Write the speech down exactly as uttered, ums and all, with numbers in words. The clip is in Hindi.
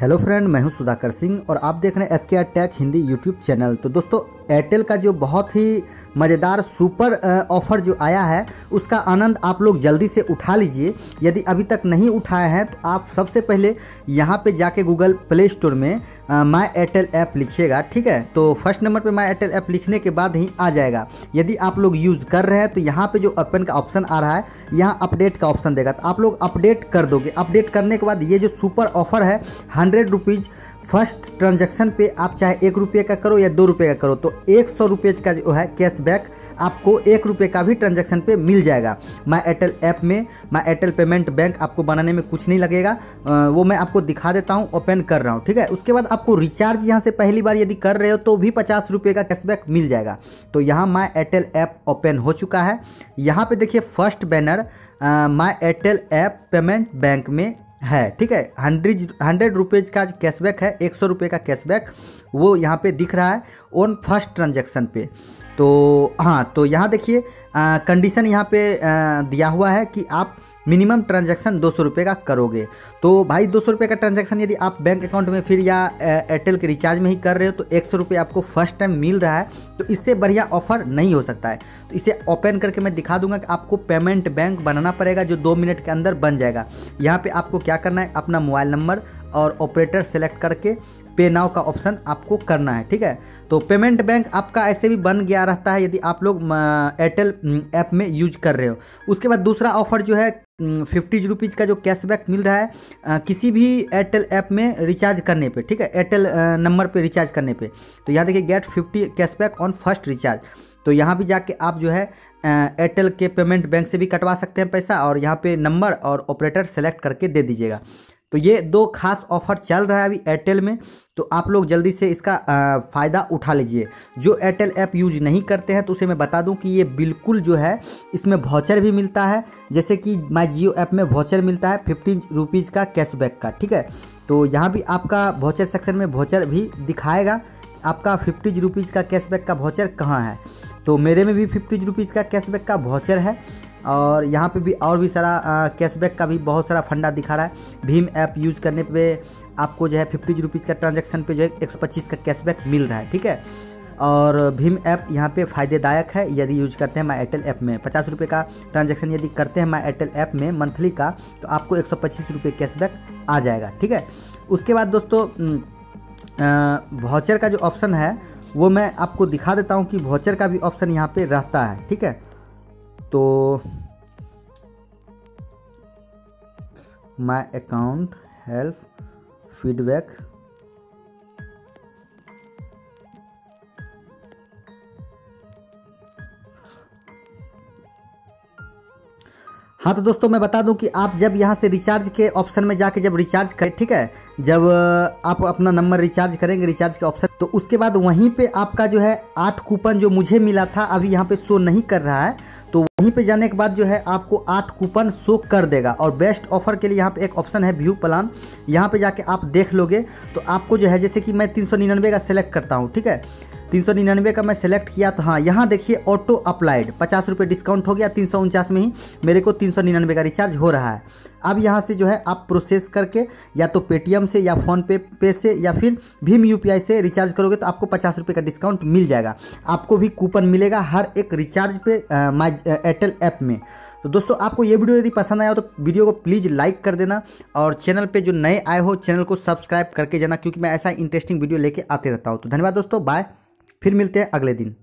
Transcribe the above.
हेलो फ्रेंड, मैं हूं सुधाकर सिंह और आप देख रहे हैं S K R tech Hindi YouTube channel. तो दोस्तों, एयरटेल का जो बहुत ही मज़ेदार सुपर ऑफ़र जो आया है उसका आनंद आप लोग जल्दी से उठा लीजिए। यदि अभी तक नहीं उठाए हैं तो आप सबसे पहले यहाँ पे जाके गूगल प्ले स्टोर में माय एयरटेल ऐप लिखिएगा, ठीक है। तो फर्स्ट नंबर पे माय एयरटेल ऐप लिखने के बाद ही आ जाएगा। यदि आप लोग यूज़ कर रहे हैं तो यहाँ पर जो ओपन का ऑप्शन आ रहा है, यहाँ अपडेट का ऑप्शन देगा, तो आप लोग अपडेट कर दोगे। अपडेट करने के बाद ये जो सुपर ऑफ़र है हंड्रेड रुपीज़ फर्स्ट ट्रांजैक्शन पे, आप चाहे एक रुपये का करो या दो रुपये का करो, तो एक सौ रुपये का जो है कैशबैक आपको एक रुपये का भी ट्रांजैक्शन पे मिल जाएगा। माय एयरटेल ऐप में माय एयरटेल पेमेंट बैंक आपको बनाने में कुछ नहीं लगेगा, आ, वो मैं आपको दिखा देता हूँ, ओपन कर रहा हूँ, ठीक है। उसके बाद आपको रिचार्ज यहाँ से पहली बार यदि कर रहे हो तो भी पचास रुपये का कैशबैक मिल जाएगा। तो यहाँ माय एयरटेल ऐप ओपन हो चुका है। यहाँ पर देखिए first banner my Airtel app payment bank में है, ठीक है। हंड्रेड हंड्रेड रुपीज़ का कैशबैक है, एक सौ रुपये का कैशबैक वो यहाँ पे दिख रहा है ऑन फर्स्ट ट्रांजैक्शन पे। तो हाँ, तो यहाँ देखिए कंडीशन यहाँ पे आ, दिया हुआ है कि आप मिनिमम ट्रांजैक्शन दो सौ रुपये का करोगे। तो भाई दो सौ रुपये का ट्रांजैक्शन यदि आप बैंक अकाउंट में फिर या एयरटेल के रिचार्ज में ही कर रहे हो तो एक सौ रुपये आपको फर्स्ट टाइम मिल रहा है, तो इससे बढ़िया ऑफर नहीं हो सकता है। तो इसे ओपन करके मैं दिखा दूंगा कि आपको पेमेंट बैंक बनाना पड़ेगा जो दो मिनट के अंदर बन जाएगा। यहाँ पर आपको क्या करना है, अपना मोबाइल नंबर और ऑपरेटर सेलेक्ट करके पे नाउ का ऑप्शन आपको करना है, ठीक है। तो पेमेंट बैंक आपका ऐसे भी बन गया रहता है यदि आप लोग एयरटेल ऐप में यूज कर रहे हो। उसके बाद दूसरा ऑफर जो है फिफ्टी रुपीज़ का जो कैशबैक मिल रहा है आ, किसी भी एयरटेल ऐप में रिचार्ज करने पे, ठीक है, एयरटेल नंबर पे रिचार्ज करने पे। तो यहाँ देखिए get fifty cashback on first recharge, तो यहाँ भी जाके आप जो है एयरटेल के पेमेंट बैंक से भी कटवा सकते हैं पैसा, और यहाँ पे नंबर और ऑपरेटर सेलेक्ट करके दे दीजिएगा। तो ये दो खास ऑफर चल रहा है अभी एयरटेल में, तो आप लोग जल्दी से इसका फ़ायदा उठा लीजिए। जो एयरटेल ऐप यूज नहीं करते हैं तो उसे मैं बता दूं कि ये बिल्कुल जो है इसमें वाउचर भी मिलता है, जैसे कि माय जियो ऐप में वाउचर मिलता है फिफ्टी रुपीज़ का कैशबैक का, ठीक है। तो यहाँ भी आपका वाउचर सेक्शन में वाउचर भी दिखाएगा, आपका फिफ्टी रुपीज़ का कैशबैक का वाउचर कहाँ है। तो मेरे में भी फिफ्टी रुपीज़ का कैशबैक का वाउचर है, और यहाँ पे भी और भी सारा कैशबैक का भी बहुत सारा फंडा दिखा रहा है। भीम ऐप यूज़ करने पे आपको जो है फिफ्टी रुपीज़ का ट्रांजैक्शन पे जो है एक सौ पच्चीस का कैशबैक मिल रहा है, ठीक है। और भीम ऐप यहाँ पे फ़ायदेदायक है यदि यूज करते हैं माय एयरटेल ऐप में। पचास रुपये का ट्रांजैक्शन यदि करते हैं माय एयरटेल ऐप में मंथली का, तो आपको एक सौ पच्चीस रुपये कैशबैक आ जाएगा, ठीक है। उसके बाद दोस्तों वाउचर का जो ऑप्शन है वो मैं आपको दिखा देता हूँ कि वाउचर का भी ऑप्शन यहाँ पर रहता है, ठीक है। तो माय अकाउंट हेल्प फीडबैक, हाँ। तो दोस्तों मैं बता दूं कि आप जब यहाँ से रिचार्ज के ऑप्शन में जाके जब रिचार्ज करें, ठीक है, जब आप अपना नंबर रिचार्ज करेंगे रिचार्ज के ऑप्शन, तो उसके बाद वहीं पे आपका जो है आठ कूपन जो मुझे मिला था अभी यहाँ पे शो नहीं कर रहा है, तो वहीं पे जाने के बाद जो है आपको आठ कूपन शो कर देगा। और बेस्ट ऑफर के लिए यहाँ पे एक ऑप्शन है व्यू प्लान, यहाँ पे जाके आप देख लोगे तो आपको जो है, जैसे कि मैं तीन सौ निन्यानवे का सेलेक्ट करता हूँ, ठीक है, तीन सौ निन्यानवे का मैं सेलेक्ट किया, तो हाँ यहाँ देखिए ऑटो अप्लाइड पचास रुपये डिस्काउंट हो गया। तीन सौ उनचास में ही मेरे को तीन सौ निन्यानवे का रिचार्ज हो रहा है। अब यहाँ से जो है आप प्रोसेस करके या तो पेटीएम से या फ़ोनपे पे से या फिर भीम यूपीआई से रिचार्ज करोगे तो आपको पचास रुपये का डिस्काउंट मिल जाएगा। आपको भी कूपन मिलेगा हर एक रिचार्ज पे माय एयरटेल ऐप में। तो दोस्तों आपको ये वीडियो यदि पसंद आया हो तो वीडियो को प्लीज़ लाइक कर देना, और चैनल पे जो नए आए हो चैनल को सब्सक्राइब करके जाना, क्योंकि मैं ऐसा इंटरेस्टिंग वीडियो लेके आते रहता हूँ। तो धन्यवाद दोस्तों, बाय, फिर मिलते हैं अगले दिन।